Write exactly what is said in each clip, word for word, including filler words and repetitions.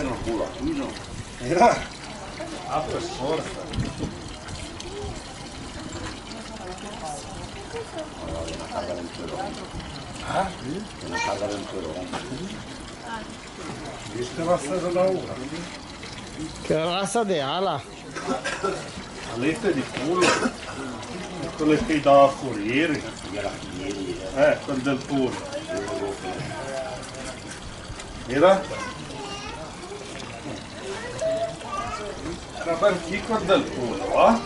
en el culo, aquí no. Mira. Ah, pues fuerza. Ahora viene a cargar el cuero. ¿Ah? Sí. Viene a cargar el cuero. ¿Viste la cera de la uva? Qué raza de ala. Alette di culo. Quelle che dava fuori ieri. Eh, quel del culo. Mira. Era partito dal culo, ah?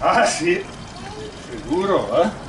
Ah sì, sicuro, eh?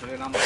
Toleramos.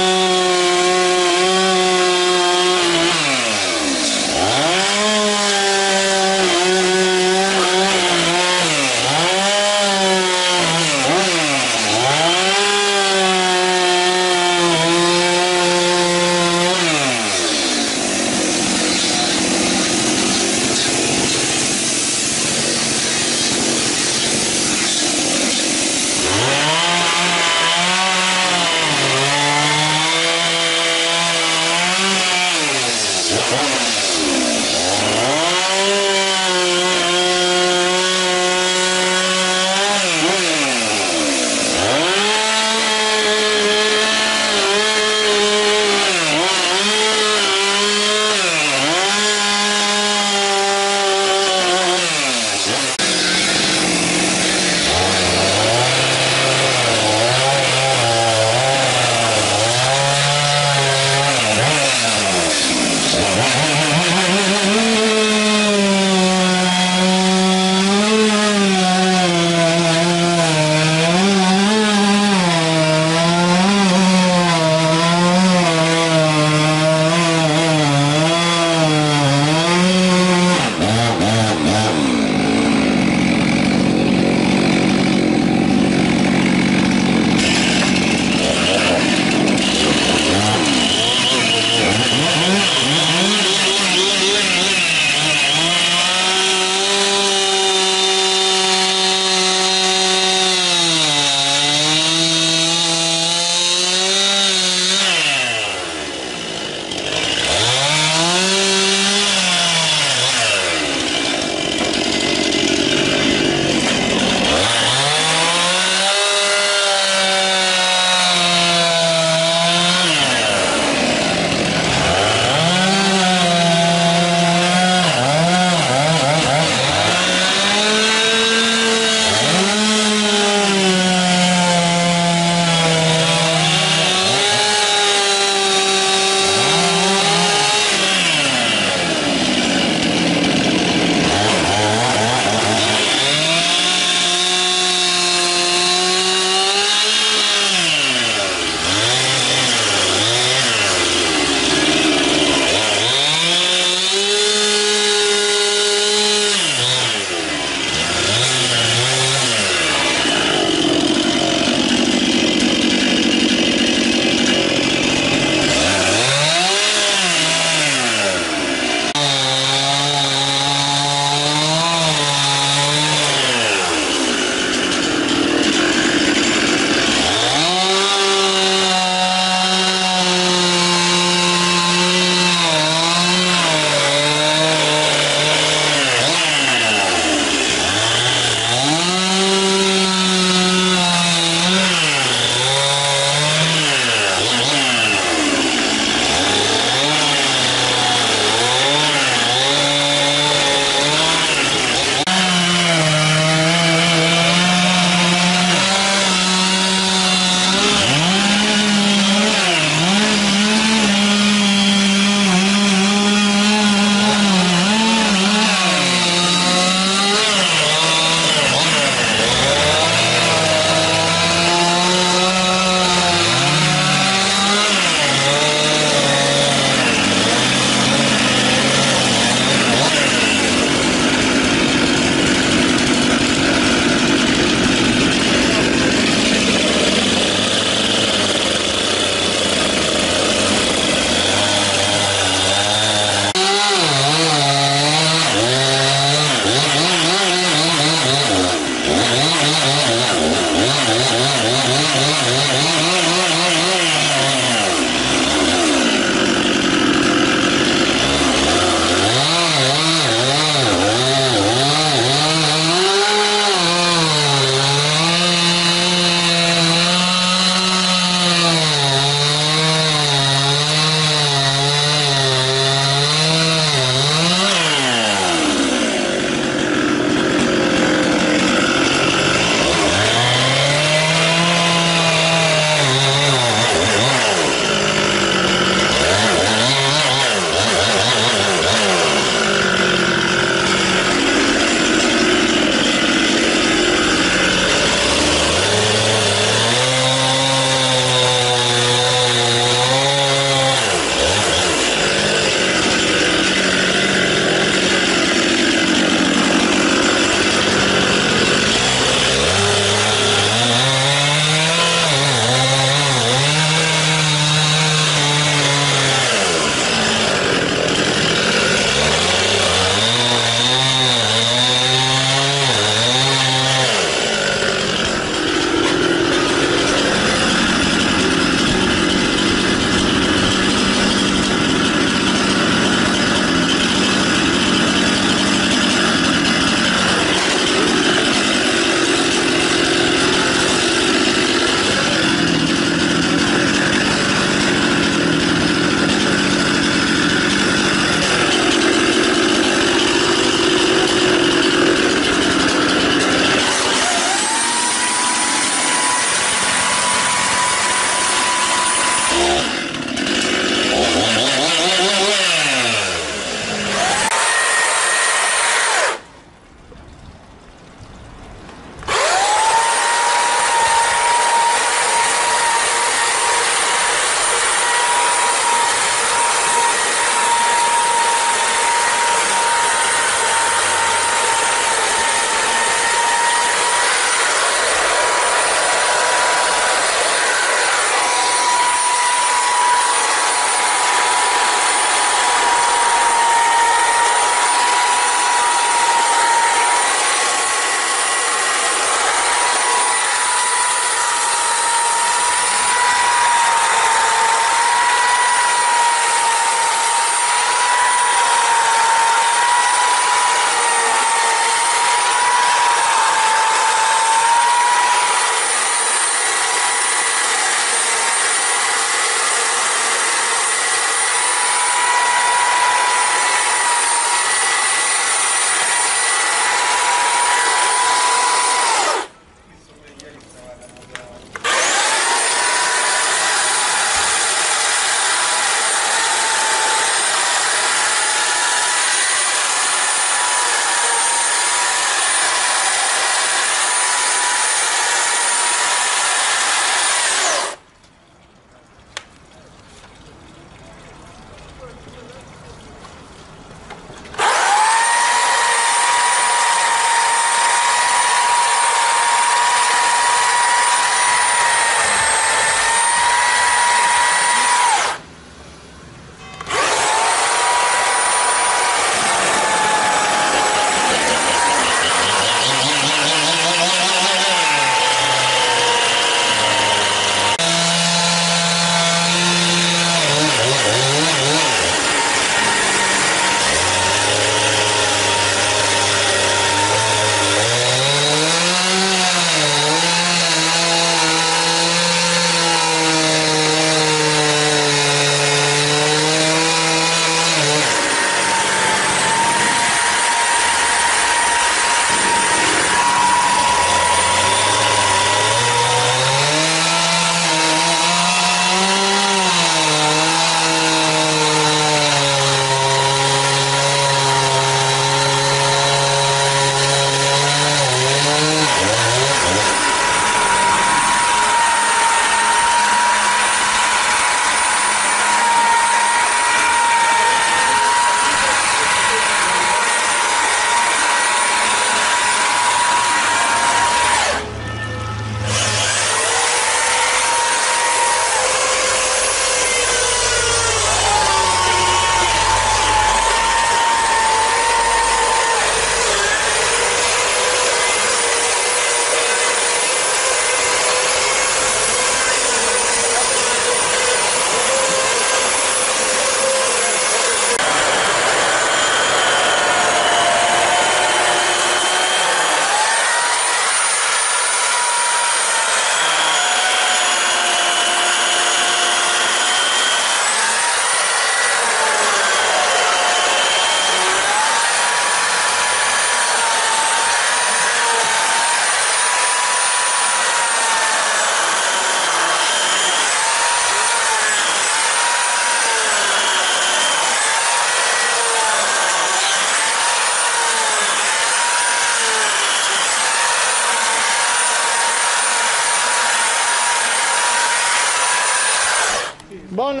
Buon...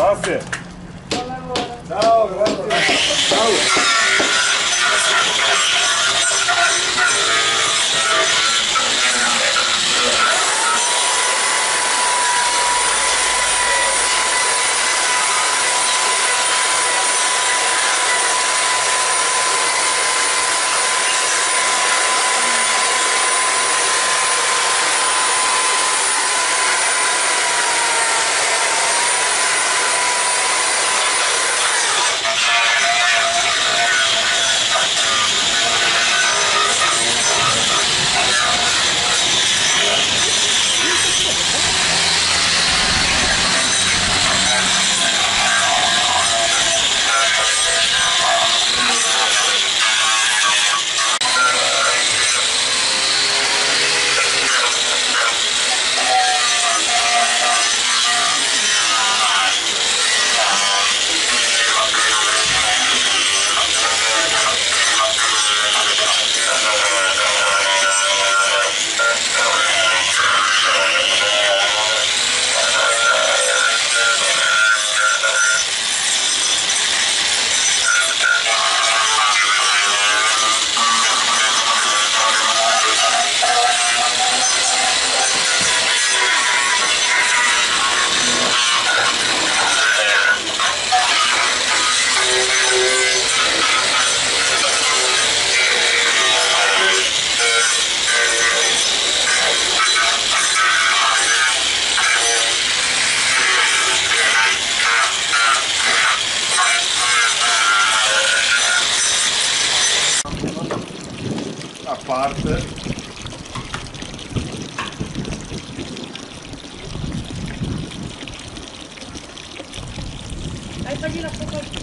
Grazie. Ciao, grazie. Ciao. Parte hai fatto la foto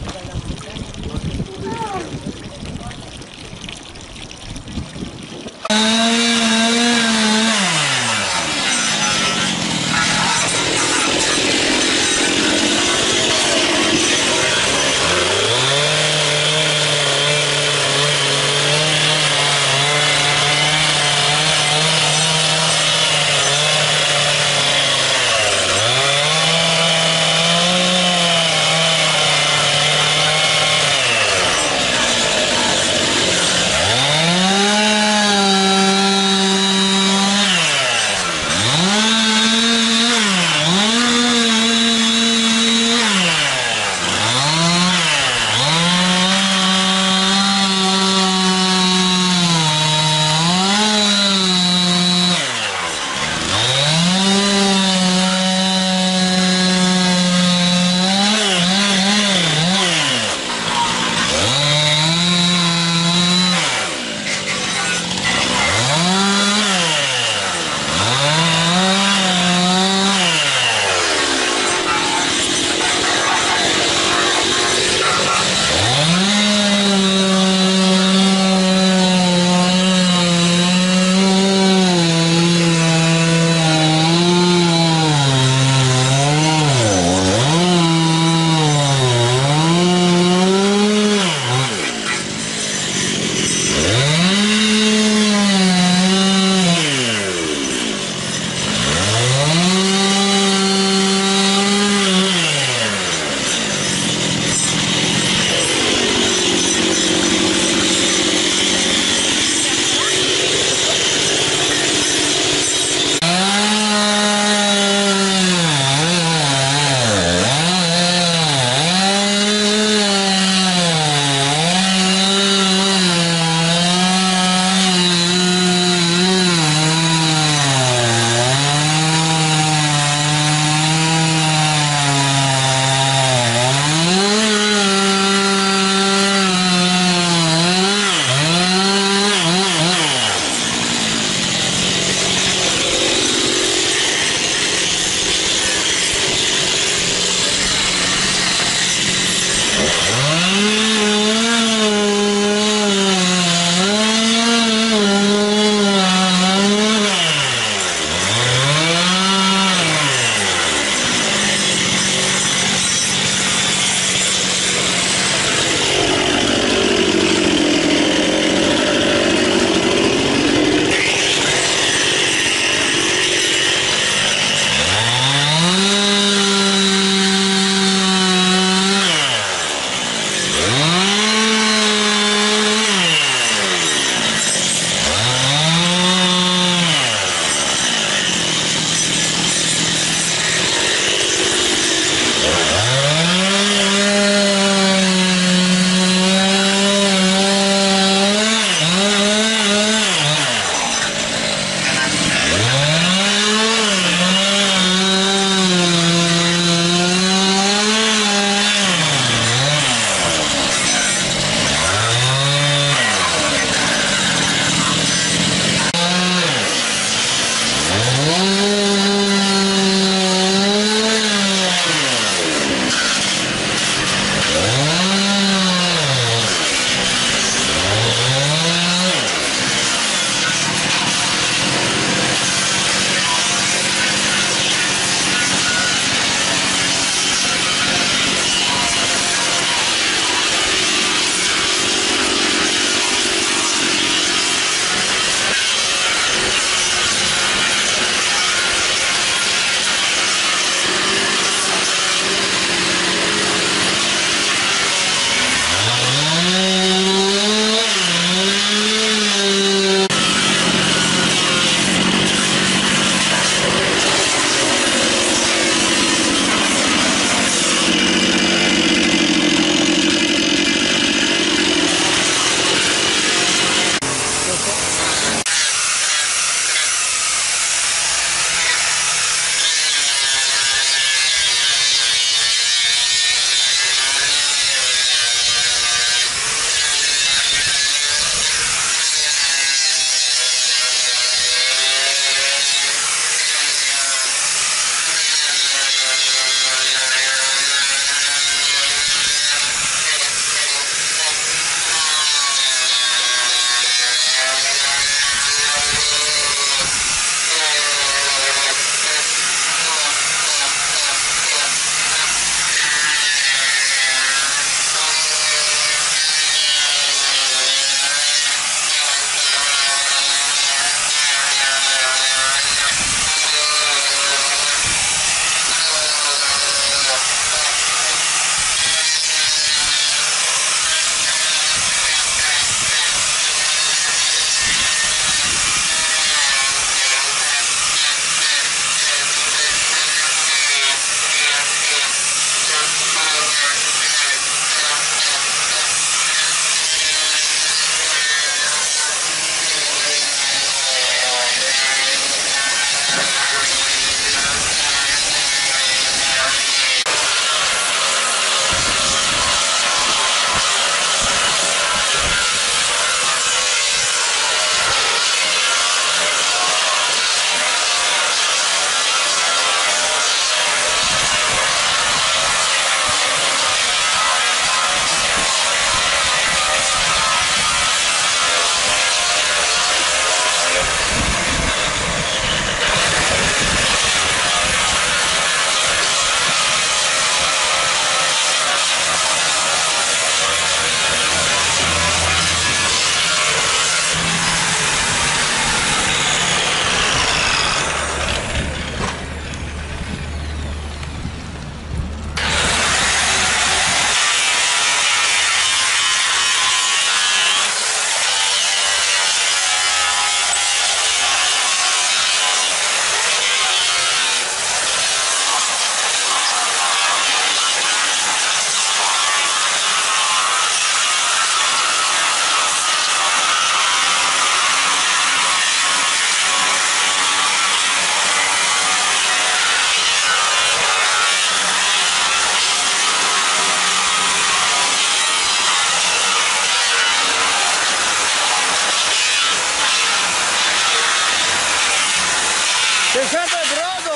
Pensate al brodo!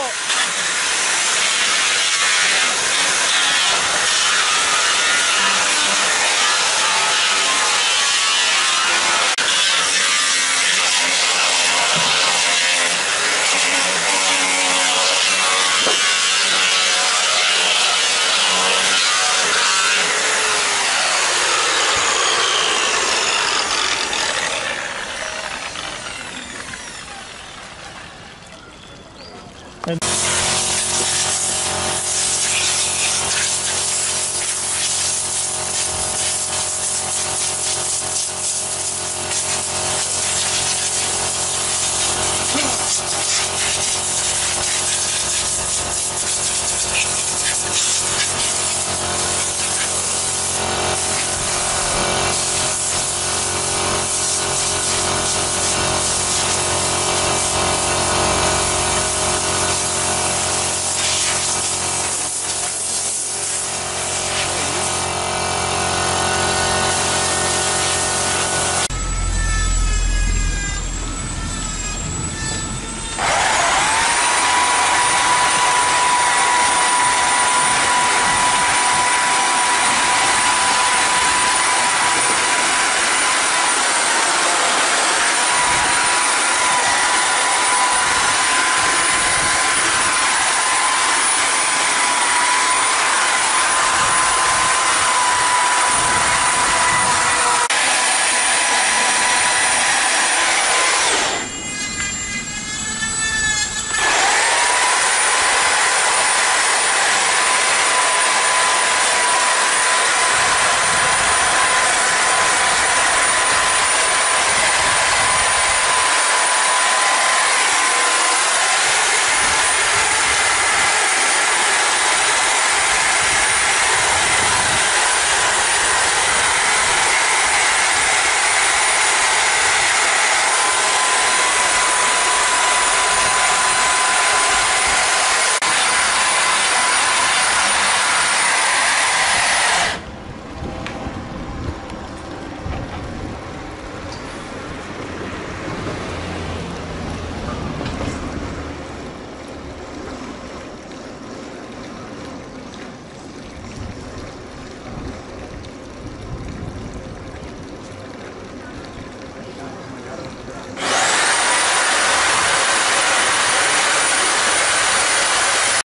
And